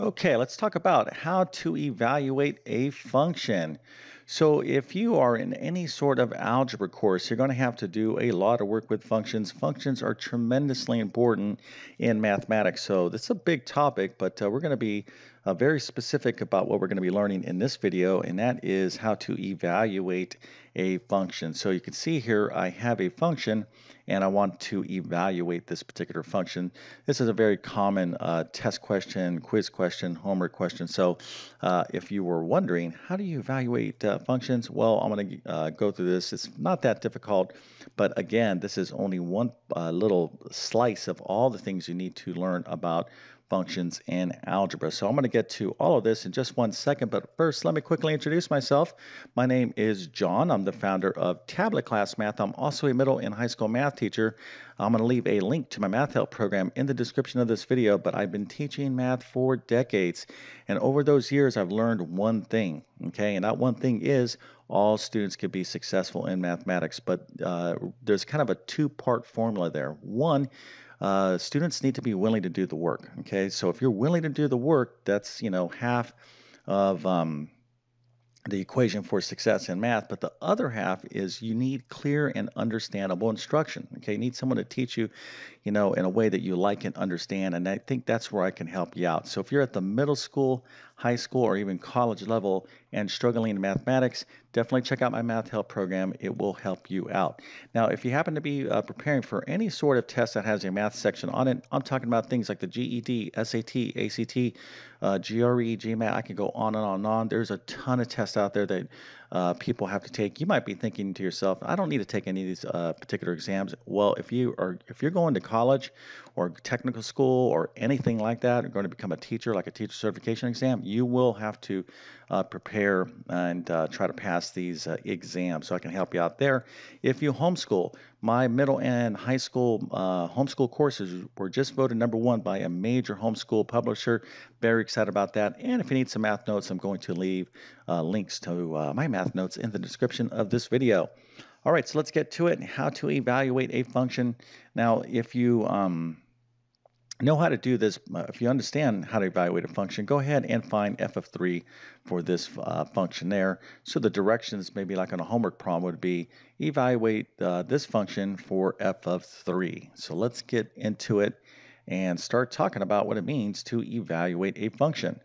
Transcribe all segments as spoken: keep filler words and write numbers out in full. Okay, let's talk about how to evaluate a function. So if you are in any sort of algebra course, you're going to have to do a lot of work with functions. Functions are tremendously important in mathematics. So this is a big topic, but uh, we're going to be uh, very specific about what we're going to be learning in this video, and that is how to evaluate a function. So you can see here I have a function, and I want to evaluate this particular function. This is a very common uh, test question, quiz question, homework question. So uh, if you were wondering, how do you evaluate uh, functions? Well, I'm going to uh, go through this. It's not that difficult, but again, this is only one uh, little slice of all the things you need to learn about functions in algebra. So I'm going to get to all of this in just one second, but first let me quickly introduce myself. My name is John. I'm the founder of Tablet Class Math. I'm also a middle and high school math teacher. I'm going to leave a link to my math help program in the description of this video, but I've been teaching math for decades, and over those years I've learned one thing, okay, and that one thing is all students can be successful in mathematics, but uh, there's kind of a two-part formula there. One, Uh, students need to be willing to do the work, okay? So if you're willing to do the work, that's, you know, half of um, the equation for success in math, but the other half is you need clear and understandable instruction, okay? You need someone to teach you, you know, in a way that you like and understand, and I think that's where I can help you out. So if you're at the middle school, high school, or even college level and struggling in mathematics, definitely check out my math help program. It will help you out. Now, if you happen to be uh, preparing for any sort of test that has a math section on it, I'm talking about things like the G E D, S A T, A C T, uh, G R E, GMAT. I can go on and on and on. There's a ton of tests out there that uh, people have to take. You might be thinking to yourself, I don't need to take any of these uh, particular exams. Well, if you are, if you're going to college or technical school or anything like that, or going to become a teacher, like a teacher certification exam, you will have to uh, prepare and uh, try to pass these uh, exams. So I can help you out there. If you homeschool, my middle and high school uh, homeschool courses were just voted number one by a major homeschool publisher. Very excited about that. And if you need some math notes, I'm going to leave uh, links to uh, my math notes in the description of this video. All right, so let's get to it. How to evaluate a function. Now, if you um, know how to do this, if you understand how to evaluate a function, go ahead and find f of three for this uh, function there. So the directions, maybe like on a homework problem, would be evaluate uh, this function for f of three. So let's get into it and start talking about what it means to evaluate a function.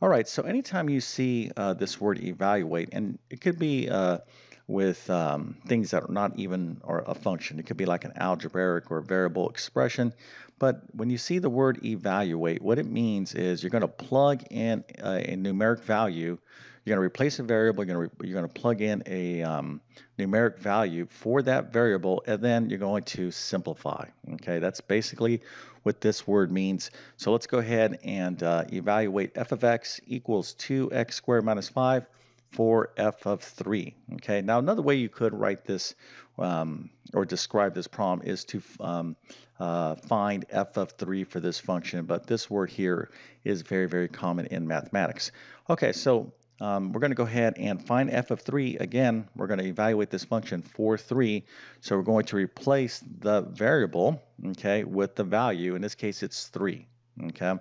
All right, so anytime you see uh, this word evaluate, and it could be uh, with um, things that are not even or a function. It could be like an algebraic or variable expression. But when you see the word evaluate, what it means is you're going to plug in a, a numeric value. You're going to replace a variable. You're going to, re you're going to plug in a um, numeric value for that variable, and then you're going to simplify. Okay, that's basically what this word means. So let's go ahead and uh, evaluate f of x equals two x squared minus five. For f of three. Okay, now another way you could write this um, or describe this problem is to um, uh, find f of three for this function, but this word here is very, very common in mathematics. Okay, so um, we're going to go ahead and find f of three. Again, we're going to evaluate this function for three, so we're going to replace the variable, okay, with the value. In this case, it's three. Okay,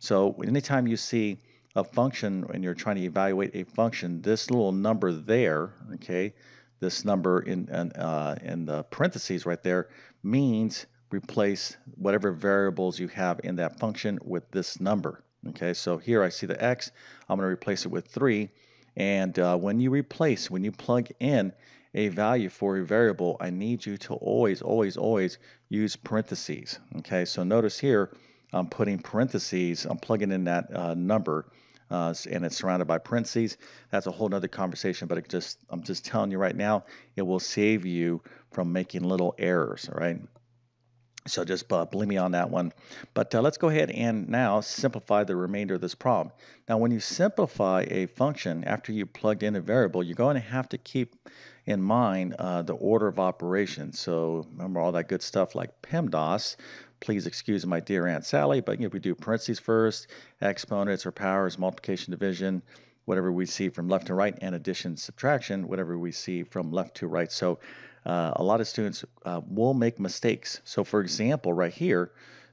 so anytime you see a function and you're trying to evaluate a function, this little number there, okay, this number in in, uh, in the parentheses right there means replace whatever variables you have in that function with this number. Okay, so here I see the x. I'm going to replace it with three, and uh, when you replace, when you plug in a value for a variable, I need you to always, always, always use parentheses. Okay, so notice here I'm putting parentheses, I'm plugging in that uh, number, uh, and it's surrounded by parentheses. That's a whole nother conversation, but it just, I'm just telling you right now, it will save you from making little errors, all right? So just uh, believe me on that one. But uh, let's go ahead and now simplify the remainder of this problem. Now, when you simplify a function after you plugged in a variable, you're going to have to keep in mind uh, the order of operations. So remember all that good stuff like PEMDAS. Please excuse my dear Aunt Sally, but you know, we do parentheses first, exponents or powers, multiplication, division, whatever we see from left to right, and addition, subtraction, whatever we see from left to right. So uh, a lot of students uh, will make mistakes. So for example, right here,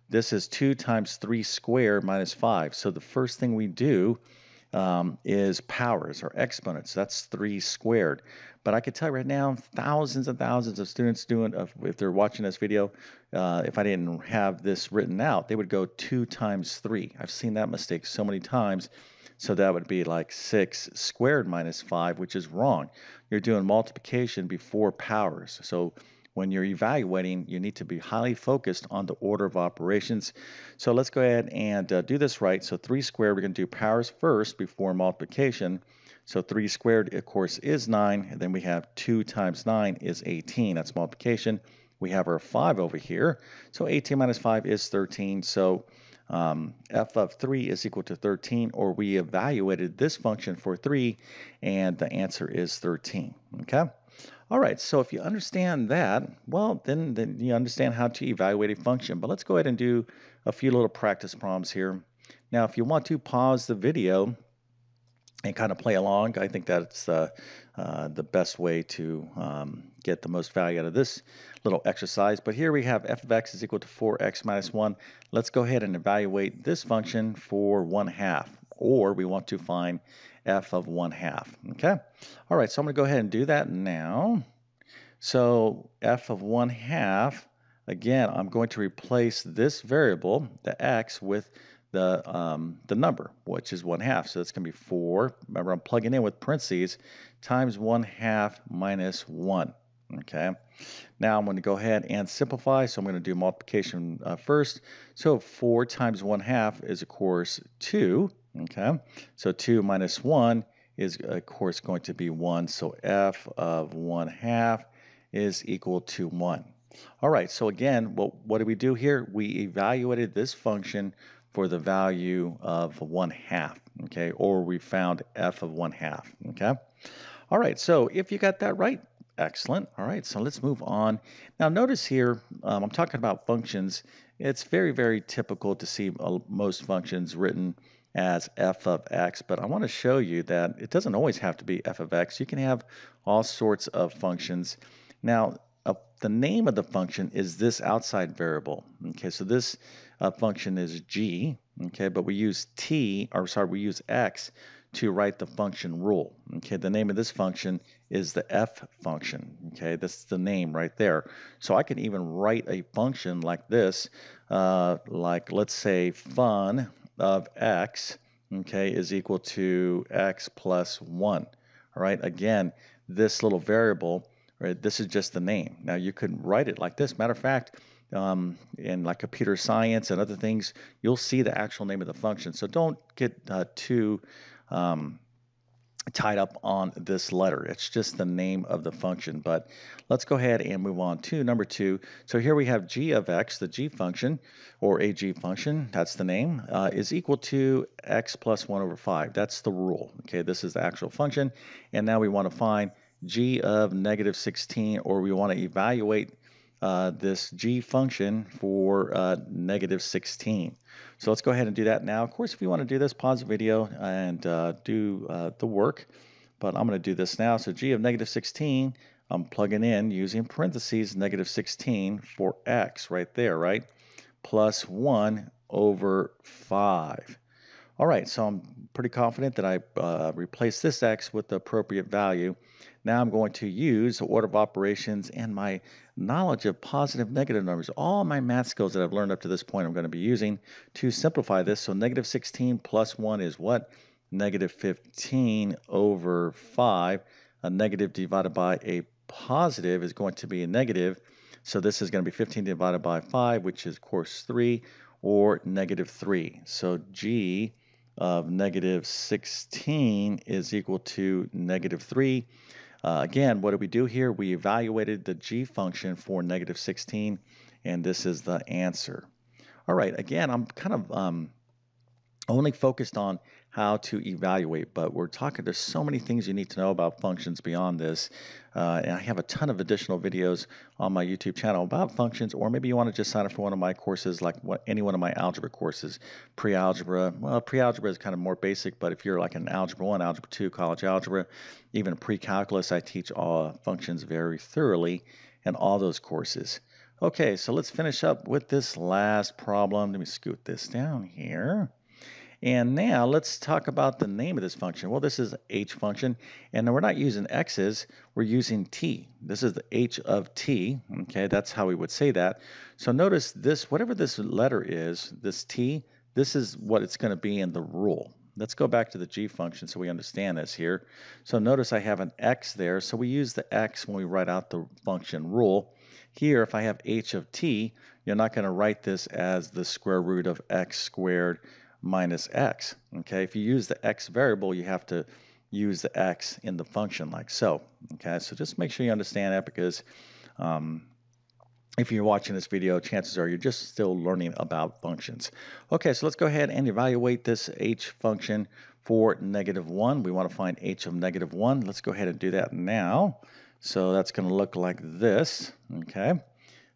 This is two times three squared minus five. So the first thing we do um, is powers or exponents. That's three squared. But I could tell you right now, thousands and thousands of students doing, if they're watching this video, uh, if I didn't have this written out, they would go two times three. I've seen that mistake so many times. So that would be like six squared minus five, which is wrong. You're doing multiplication before powers. So when you're evaluating, you need to be highly focused on the order of operations. So let's go ahead and uh, do this right. So three squared, we're going to do powers first before multiplication. So three squared, of course, is nine. And then we have two times nine is eighteen. That's multiplication. We have our five over here. So eighteen minus five is thirteen. So Um, f of three is equal to thirteen, or we evaluated this function for three, and the answer is thirteen, okay? All right, so if you understand that, well, then, then you understand how to evaluate a function. But let's go ahead and do a few little practice problems here. Now, if you want to pause the video and kind of play along, I think that's uh, uh, the best way to um, get the most value out of this little exercise. But here we have f of x is equal to four x minus one. Let's go ahead and evaluate this function for one half, or we want to find f of one half, okay? All right, so I'm gonna go ahead and do that now. So f of one half, again, I'm going to replace this variable, the x, with the um, the number, which is one half. So that's gonna be four, remember I'm plugging in with parentheses, times one half minus one. Okay, now I'm going to go ahead and simplify, so I'm going to do multiplication uh, first. So four times one half is, of course, two. Okay, so two minus one is, of course, going to be one. So f of one half is equal to one. All right, so again, what, what did we do here? We evaluated this function for the value of one half, okay, or we found f of one half, okay? All right, so if you got that right, excellent. All right, so let's move on. Now notice here, um, I'm talking about functions. It's very, very typical to see uh, most functions written as f of x, but I want to show you that it doesn't always have to be f of x. You can have all sorts of functions. Now, uh, the name of the function is this outside variable. Okay, so this uh, function is g, okay, but we use t, or sorry, we use x to write the function rule. Okay, the name of this function is the f function. Okay, that's the name right there. So I can even write a function like this, uh, like let's say fun of x, okay, is equal to x plus one. All right, again, this little variable, right, this is just the name. Now you could write it like this. Matter of fact, Um, in like computer science and other things, you'll see the actual name of the function. So don't get uh, too um, tied up on this letter. It's just the name of the function. But let's go ahead and move on to number two. So here we have g of x, the g function, or a g function, that's the name, uh, is equal to x plus one over five. That's the rule. Okay, this is the actual function. And now we want to find g of negative sixteen, or we want to evaluate Uh, this g function for uh, negative sixteen. So let's go ahead and do that now. Of course, if you want to do this, pause the video and uh, do uh, the work, but I'm going to do this now. So g of negative sixteen, I'm plugging in using parentheses negative sixteen for x right there, right? Plus one over five. All right, so I'm pretty confident that I uh, replaced this x with the appropriate value. Now I'm going to use the order of operations and my knowledge of positive negative numbers, all my math skills that I've learned up to this point I'm going to be using to simplify this. So negative sixteen plus one is what? Negative fifteen over five. A negative divided by a positive is going to be a negative. So this is going to be fifteen divided by five, which is, of course, three, or negative three. So g of negative sixteen is equal to negative three. Uh, again, what did we do here? We evaluated the g function for negative sixteen, and this is the answer. All right, again, I'm kind of um, only focused on how to evaluate, but we're talking, there's so many things you need to know about functions beyond this, uh, and I have a ton of additional videos on my YouTube channel about functions, or maybe you want to just sign up for one of my courses, like what, any one of my algebra courses, pre-algebra. Well, pre-algebra is kind of more basic, but if you're like an algebra one, algebra two, college algebra, even pre-calculus, I teach all functions very thoroughly in all those courses. Okay, so let's finish up with this last problem. Let me scoot this down here. And now let's talk about the name of this function. Well, this is h function, and we're not using x's, we're using t. This is the h of t, okay? That's how we would say that. So notice this, whatever this letter is, this t, this is what it's gonna be in the rule. Let's go back to the g function so we understand this here. So notice I have an x there, so we use the x when we write out the function rule. Here, if I have h of t, you're not gonna write this as the square root of x squared minus x, okay? If you use the x variable, you have to use the x in the function like so, okay? So just make sure you understand that, because um, if you're watching this video, chances are you're just still learning about functions. Okay, so let's go ahead and evaluate this h function for negative one. We want to find h of negative one. Let's go ahead and do that now. So that's going to look like this, okay?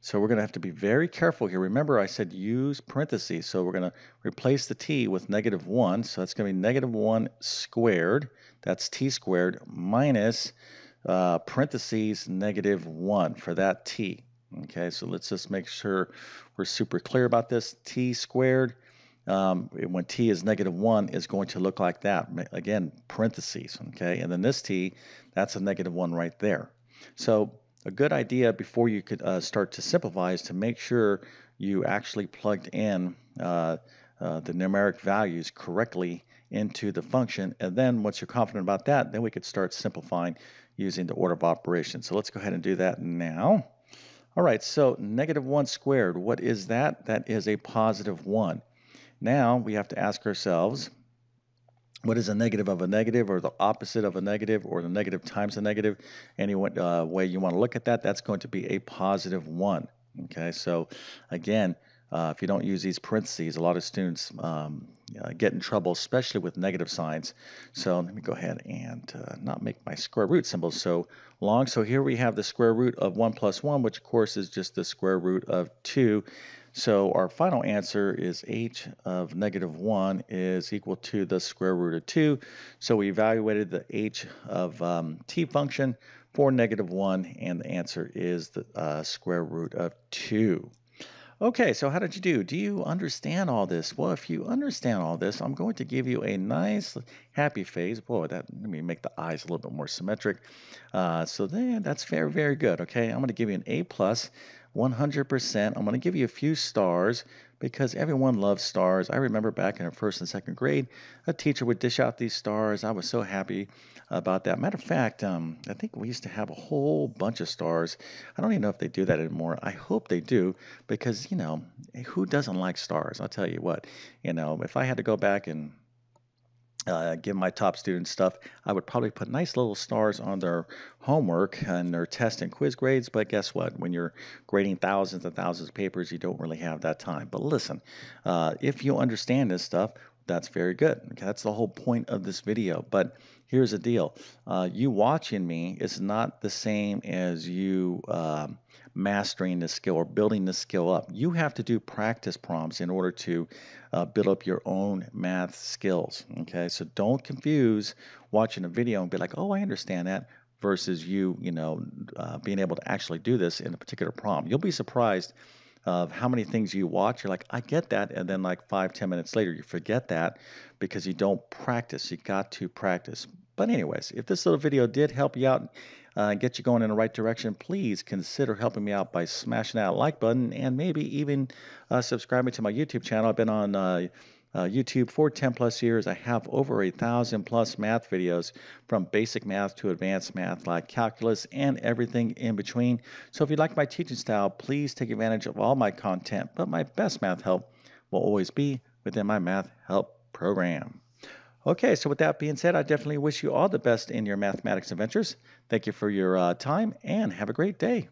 So we're going to have to be very careful here. Remember, I said use parentheses. So we're going to replace the t with negative one. So that's going to be negative one squared. That's t squared minus uh, parentheses negative one for that t. Okay, so let's just make sure we're super clear about this. T squared, um, when t is negative one, is going to look like that. Again, parentheses, okay? And then this t, that's a negative one right there. So a good idea before you could uh, start to simplify is to make sure you actually plugged in uh, uh, the numeric values correctly into the function, and then once you're confident about that, then we could start simplifying using the order of operations. So let's go ahead and do that now. All right, so negative one squared, what is that? That is a positive one. Now we have to ask ourselves, what is a negative of a negative, or the opposite of a negative, or the negative times a negative? Any uh, way you want to look at that, that's going to be a positive one. Okay, so again, uh, if you don't use these parentheses, a lot of students um, uh, get in trouble, especially with negative signs. So let me go ahead and uh, not make my square root symbol so long. So here we have the square root of one plus one, which of course is just the square root of two. So our final answer is h of negative one is equal to the square root of two. So we evaluated the h of um, t function for negative one, and the answer is the uh, square root of two. Okay, so how did you do? Do you understand all this? Well, if you understand all this, I'm going to give you a nice happy face. Boy, that, let me make the eyes a little bit more symmetric. Uh, so then that's very, very good, okay? I'm gonna give you an A plus. one hundred percent. I'm going to give you a few stars because everyone loves stars. I remember back in first and second grade, a teacher would dish out these stars. I was so happy about that. Matter of fact, um, I think we used to have a whole bunch of stars. I don't even know if they do that anymore. I hope they do, because, you know, who doesn't like stars? I'll tell you what, you know, if I had to go back and Uh, give my top students stuff, I would probably put nice little stars on their homework and their test and quiz grades, but guess what? When you're grading thousands and thousands of papers, you don't really have that time. But listen, uh, if you understand this stuff, that's very good. Okay, that's the whole point of this video. But here's the deal. Uh, you watching me is not the same as you uh, mastering the skill or building the skill up. You have to do practice prompts in order to uh, build up your own math skills. Okay, so don't confuse watching a video and be like, oh, I understand that, versus you, you know, uh, being able to actually do this in a particular prompt. You'll be surprised of how many things you watch. You're like, I get that, and then like five, ten minutes later, you forget that because you don't practice. You got to practice. But anyways, if this little video did help you out uh, and get you going in the right direction, please consider helping me out by smashing that like button and maybe even uh, subscribing to my YouTube channel. I've been on uh, uh, YouTube for ten plus years. I have over a thousand plus math videos, from basic math to advanced math like calculus and everything in between. So if you like my teaching style, please take advantage of all my content. But my best math help will always be within my math help program. Okay, so with that being said, I definitely wish you all the best in your mathematics adventures. Thank you for your uh, time, and have a great day.